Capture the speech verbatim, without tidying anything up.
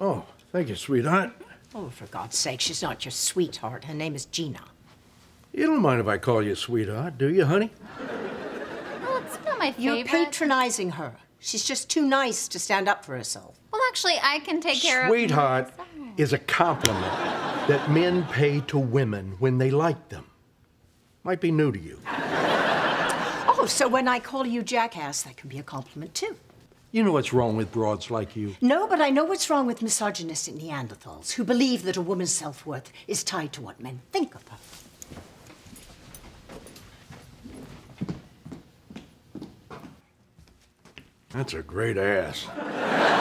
Oh, thank you, sweetheart. Oh, for God's sake, she's not your sweetheart. Her name is Gina. You don't mind if I call you sweetheart, do you, honey? Well, it's not my favorite. You're patronizing her. She's just too nice to stand up for herself. Well, actually, I can take care of... Sweetheart is a compliment that men pay to women when they like them. Might be new to you. Oh, so when I call you jackass, that can be a compliment, too. You know what's wrong with broads like you. No, but I know what's wrong with misogynistic Neanderthals who believe that a woman's self-worth is tied to what men think of her. That's a great ass.